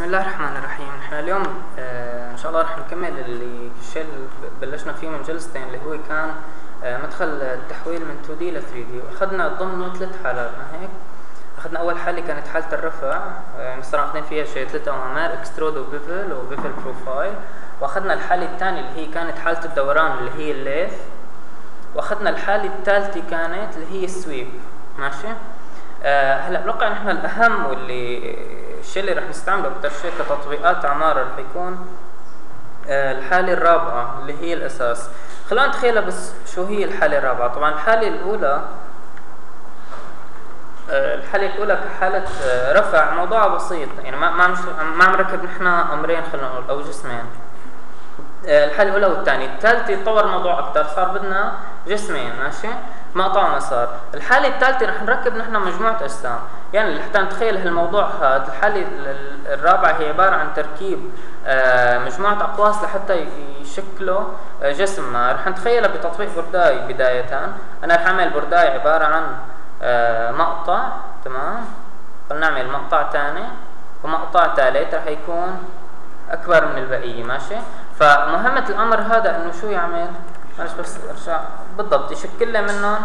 بسم الله الرحمن الرحيم. احنا اليوم ان شاء الله راح نكمل الشيء اللي بلشنا فيه من جلستين، اللي هو كان مدخل التحويل من 2D ل 3D. اخذنا ضمنه ثلاث حالات، ما هيك؟ اخذنا اول حاله كانت حاله الرفع، صرنا اخذين فيها شيء ثلاث اوامر، اكسترود وبيفل وبيفل بروفايل. واخذنا الحاله الثانيه اللي هي كانت حاله الدوران اللي هي الليث. واخذنا الحاله الثالثه كانت اللي هي السويب. ماشي. هلا بنوقع نحن الاهم واللي الشيء اللي رح نستعمله اكثر شيء كتطبيقات عماره رح يكون الحاله الرابعه اللي هي الاساس. خلونا نتخيلها بس شو هي الحاله الرابعه. طبعا الحاله الاولى كحاله رفع موضوعها بسيط، يعني ما عم نركب نحن امرين خلينا نقول او جسمين. الحاله الاولى والثانيه، الثالثه تطور الموضوع اكثر، صار بدنا جسمين. ماشي، مقطع مسار. الحاله الثالثه رح نركب نحن مجموعه اجسام، يعني لحتى نتخيل هالموضوع هذا. الحاله الرابعه هي عباره عن تركيب مجموعه اقواس لحتى يشكلوا جسم. ما رح نتخيلها بتطبيق برداي. بدايه انا رح اعمل برداي عباره عن مقطع، تمام؟ فلنعمل مقطع ثاني ومقطع ثالث رح يكون اكبر من البقيه. ماشي، فمهمه الامر هذا انه شو يعمل؟ معلش بس ارجع بالضبط. يشكل لي منهم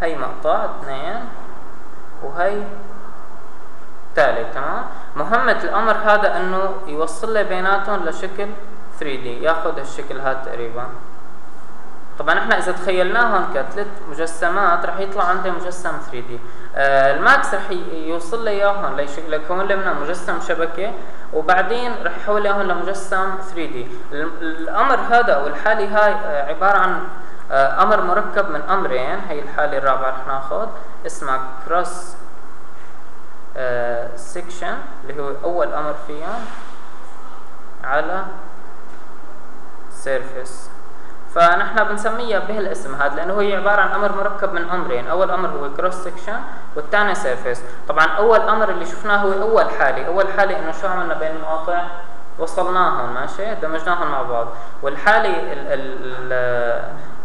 هي مقطع اثنين وهي ثالث، تمام؟ مهمه الامر هذا انه يوصل لي بيناتهم لشكل 3D، ياخذ هالشكل هذا تقريبا. طبعا احنا اذا تخيلناهم كثلاث مجسمات رح يطلع عندي مجسم 3D. الماكس رح يوصل لي اياهم ليكون لي منهم مجسم شبكه، وبعدين رح يحول لي اياهم لمجسم 3D. الامر هذا او الحاله هاي عباره عن امر مركب من امرين. هي الحاله الرابعه رح ناخذ اسمها كروس سيكشن، اللي هو اول امر فيها على سيرفيس. فنحن بنسميها بهالاسم هذا لانه هي عباره عن امر مركب من امرين، اول امر هو كروس سكشن والثاني سيرفيس. طبعا اول امر اللي شفناه هو اول حاله، انه شو عملنا بين المقاطع؟ وصلناهم، ماشي، دمجناهم مع بعض. والحاله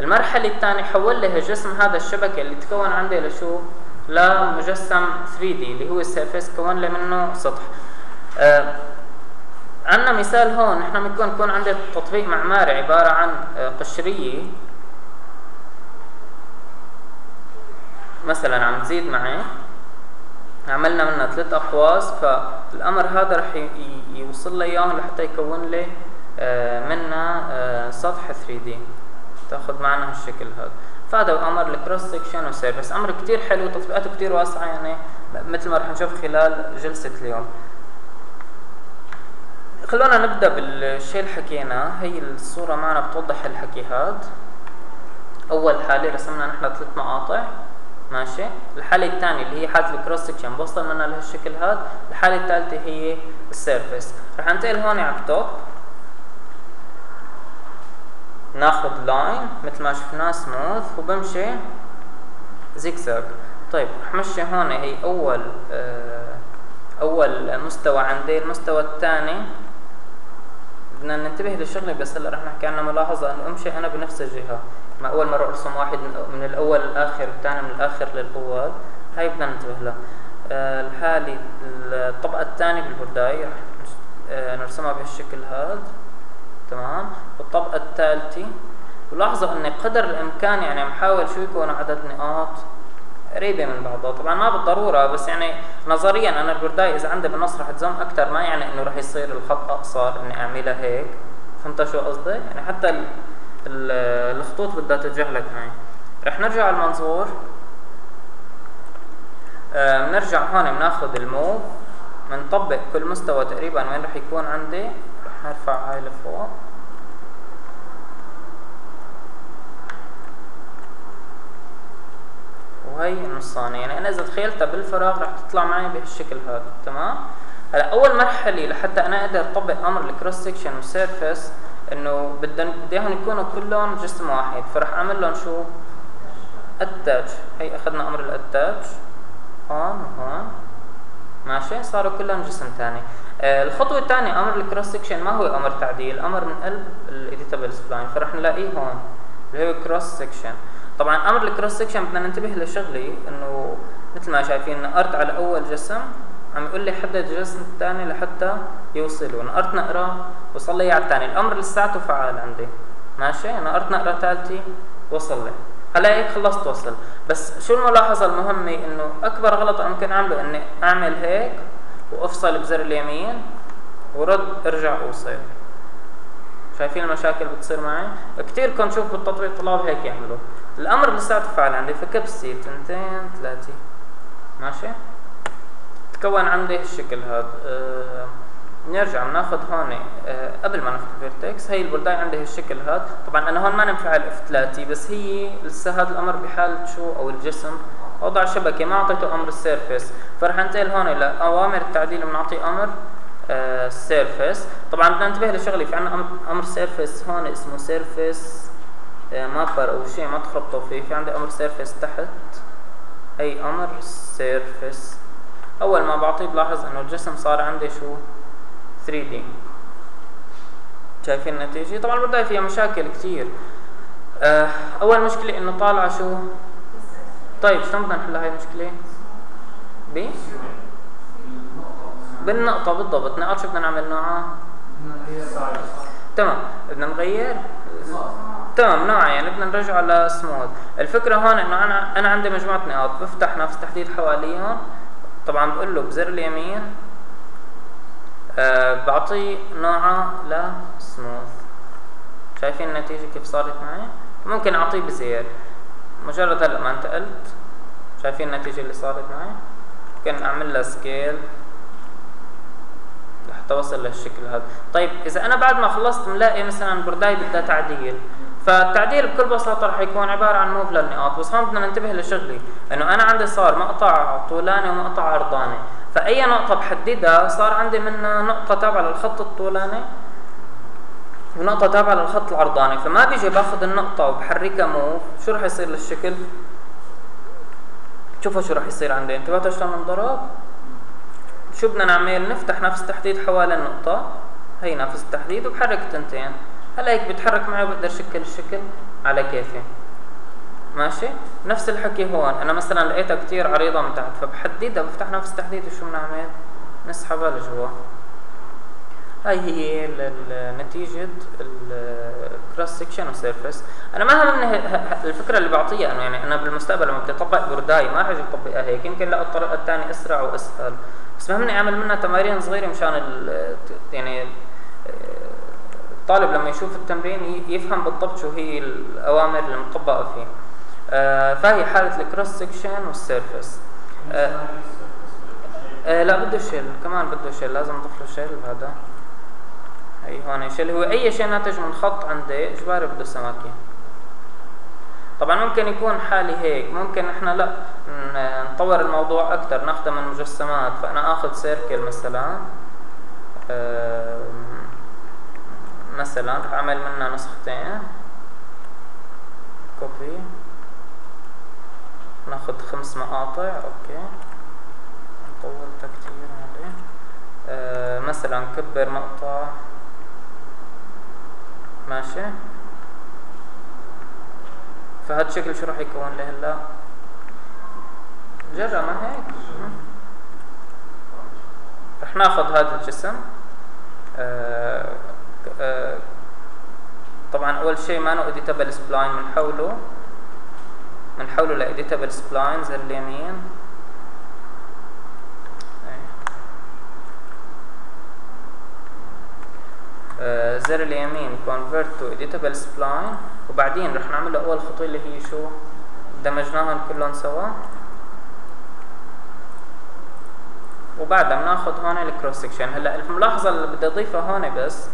المرحله الثانيه حول لي هالجسم هذا الشبكه اللي تكون عندي لشو؟ لمجسم 3D اللي هو السيرفيس، كون لي منه سطح. عندنا مثال هون، نحن ممكن يكون عندنا تطبيق معماري عبارة عن قشرية مثلا عم تزيد معي، عملنا منها ثلاث أقواس، فالأمر هذا رح يوصل لي إياهم لحتى يكون لي منها سطح 3D، تاخذ معنا هالشكل هذا. فهذا أمر الكروس سكشن وسيرفيس، أمر كتير حلو وتطبيقاته كتير واسعة، يعني مثل ما رح نشوف خلال جلسة اليوم. خلونا نبدا بالشيء اللي حكيناه. هي الصوره معنا بتوضح الحكي هاد. اول حاله رسمنا نحن ثلاث مقاطع، ماشي. الحاله الثانيه اللي هي حاله الكروس سكشن بوصل منها لهالشكل هاد. الحاله الثالثه هي السيرفيس. رح ننتقل هون على التوب، ناخذ لاين مثل ما شفناه سموث وبمشي زيكزاك. طيب رح مشي هون، هي اول مستوى عندي. المستوى الثاني بدنا ننتبه للشغله، بس هلا رح نحكي عنها ملاحظه، انه امشي انا بنفس الجهه، ما اول مره ارسم واحد من الاول للاخر والثاني من الاخر للاول، هاي بدنا ننتبه لها. الحاله الطبقه الثانيه بالبرداي رح نرسمها بهالشكل هذا، تمام. والطبقه الثالثه، ولاحظوا اني قدر الامكان يعني عم حاول شو يكون عدد نقاط قريبه من بعضها. طبعا ما بالضروره، بس يعني نظريا انا البرداي اذا عندي بالنص رح تزم اكثر، ما يعني انه رح يصير الخط اقصر اني اعملها هيك. فهمت شو قصدي؟ يعني حتى الخطوط بدها تتجهلك معي. رح نرجع على المنظور، بنرجع هون بناخذ الموف، بنطبق كل مستوى تقريبا وين رح يكون عندي. رح نرفع هاي لفوق، هي النصانه، يعني انا اذا تخيلتها بالفراغ رح تطلع معي بهالشكل هذا، تمام؟ هلا اول مرحله لحتى انا اقدر اطبق امر الكروس سكشن والسيرفيس انه بدهم يكونوا كلهم جسم واحد، فرح اعمل لهم شو؟ اتاتش. هي اخذنا امر الاتاتش هون وهون، ماشي، صاروا كلهم جسم ثاني. الخطوه الثانيه امر الكروس سكشن، ما هو امر تعديل، امر من قلب الاديتابل سبلاين، فرح نلاقيه هون اللي هو كروس سكشن. طبعا امر الكروس سكشن بدنا ننتبه لشغله، انه مثل ما شايفين نقرت على اول جسم عم يقول لي حدد جسم ثاني لحتى يوصله. نقرت نقرة وصل لي على الثاني، الامر لساته فعال عندي. ماشي، انا قرت نقرة ثالثة وصل لي. هلا هيك خلصت وصل. بس شو الملاحظة المهمة، انه اكبر غلط ممكن اعمله اني اعمل هيك وافصل بزر اليمين ورد ارجع اوصل. شايفين المشاكل بتصير معي؟ كتير كنت شوف بالتطبيق طلاب هيك يعملوا. الامر لساته فعال عندي، فكب سي تنتين ثلاثة. ماشي؟ تكون عندي هالشكل هذا. نرجع بناخذ هون قبل ما ناخذ الفيرتكس، هي البرداية عندي هالشكل هذا. طبعا انا هون ما نفعل اف 3 بس هي لسه هذا الامر بحالة شو، او الجسم وضع شبكة، ما اعطيته امر السيرفيس، فرح انتقل هون لاوامر التعديل بنعطيه امر سيرفيس. طبعا بدنا ننتبه لشغلة، في عندنا امر سيرفيس هون اسمه سيرفيس مابر او شيء، ما تخربطوا فيه. في عندي امر سيرفيس تحت، اي امر سيرفيس. اول ما بعطيه بلاحظ انه الجسم صار عندي شو 3D. شايفين النتيجة؟ طبعا البرداية فيها مشاكل كتير. اول مشكلة انه طالعة شو. طيب شلون بدنا نحل هاي المشكلة؟ بالنقطة بالضبط. نقاط شو بدنا نعمل نوعها؟ تمام، بدنا نغير تمام نوعها، يعني بدنا نرجع لسموث. الفكرة هون انه انا عندي مجموعة نقاط، بفتح نفس تحديد حواليهم. طبعا بقول له بزر اليمين بعطيه نوعه لسموث. شايفين النتيجة كيف صارت معي؟ ممكن اعطيه بزير، مجرد هلا ما انتقلت شايفين النتيجة اللي صارت معي. ممكن اعمل لها سكيل لحتى اوصل لهالشكل هذا. طيب اذا انا بعد ما خلصت ملاقي مثلا برداية بدها تعديل، فالتعديل بكل بساطة رح يكون عبارة عن موف للنقاط. بس هون بدنا ننتبه لشغلة، انه انا عندي صار مقطع طولاني ومقطع عرضاني، فأي نقطة بحددها صار عندي منها نقطة تابعة للخط الطولاني ونقطة تابعة للخط العرضاني. فما بيجي باخذ النقطة وبحركها موف، شو رح يصير للشكل؟ شوفوا شو رح يصير عندي، انتبهتوا شلون انضرب؟ شو بدنا نعمل؟ نفتح نفس التحديد حوالي النقطة، هي نفس التحديد وبحرك تنتين. هلا هيك بتحرك معي وبقدر شكل الشكل على كيفي. ماشي؟ نفس الحكي هون، انا مثلا لقيتها كتير عريضة من تحت فبحددها، بفتح نفس التحديد وشو بنعمل؟ نسحبها لجوا. هاي هي نتيجة الكروس سكشن وسيرفيس. انا ما همني الفكرة اللي بعطيها، انه يعني انا بالمستقبل لما بدي اطبق برداية ما رح اجي اطبقها هيك، يمكن لا الطريقة الثانية اسرع واسهل، بس مهمني اعمل منها تمارين صغيرة مشان يعني الطالب لما يشوف التمرين يفهم بالضبط شو هي الاوامر اللي مطبقة فيه. فهي حالة الكروس سكشن والسيرفيس. لا بده شيل، كمان بده شيل، لازم نضيف له شيل بهذا. هي هون شيل، هو اي شيء ناتج من خط عندي اجباري بده سماكه. طبعا ممكن يكون حالي هيك، ممكن احنا لا نطور الموضوع اكثر، ناخذه من مجسمات. فانا اخذ سيركل مثلا، مثلا رح اعمل منها نسختين، كوبي، ناخذ 5 مقاطع. اوكي طولتها كتير هذي. مثلا كبر مقطع. ماشي، فهذا الشكل شو رح يكون لي هلا؟ جرى ما هيك رح ناخذ هذا الجسم. طبعا اول شيء ما نو Editable Spline، بنحوله ل Editable Spline زر اليمين. زر اليمين Convert to Editable Spline، وبعدين رح نعمل له اول خطوة اللي هي شو؟ دمجناهم كلهم سوا، وبعدها بناخذ هون الكروس سكشن. هلا الملاحظة اللي بدي اضيفها هون، بس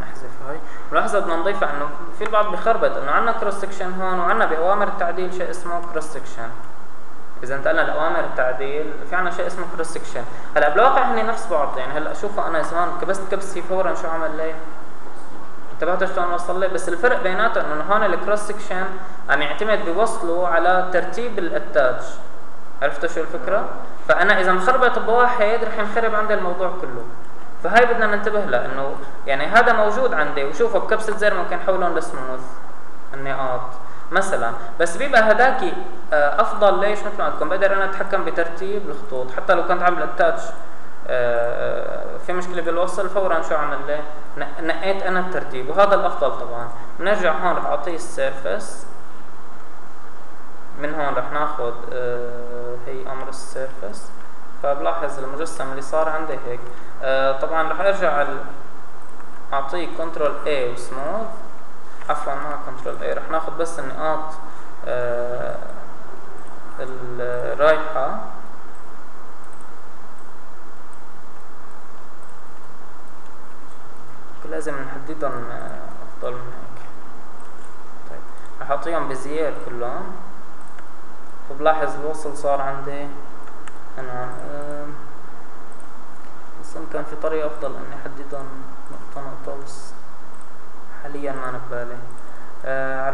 نحذف هاي الملاحظة بدنا نضيفها، انه في البعض بخربط انه عندنا كروس سكشن هون وعندنا باوامر التعديل شيء اسمه كروس سكشن. اذا انتقلنا لاوامر التعديل في عندنا شيء اسمه كروس سكشن. هلا بالواقع هن نفس بعض، يعني هلا شوفوا انا زمان كبست كبسي فورا شو عمل لي؟ انتبهتوا شلون وصل لي؟ بس الفرق بيناتهم انه هون الكروس سكشن عم يعتمد بوصله على ترتيب الاتاتش. عرفتوا شو الفكرة؟ فانا اذا مخربط بواحد رح ينخرب عندي الموضوع كله. فهاي بدنا ننتبه لها، انه يعني هذا موجود عندي، وشوفوا بكبسة زر ممكن حولهم لسموث النقاط مثلا. بس بيبقى هداكي افضل. ليش؟ مثل ما قلت لكم بقدر انا اتحكم بترتيب الخطوط، حتى لو كنت عامل اتاتش في مشكله بالوصل فورا شو عمل لي؟ نقيت انا الترتيب وهذا الافضل طبعا. بنرجع هون رح اعطيه السيرفس، من هون رح ناخذ هي امر السيرفس، فبلاحظ المجسم اللي صار عندي هيك. طبعا رح ارجع اعطيه كنترول A وسموث، عفوا ما كنترول A، رح ناخذ بس النقاط الرايحه لازم نحددهم افضل من هيك. طيب رح اعطيهم بزيار كلهم، وبلاحظ الوصل صار عندي انا بس كان في طريقه افضل اني احددهم نقطه نقطه، بس حاليا ما انا ببالي.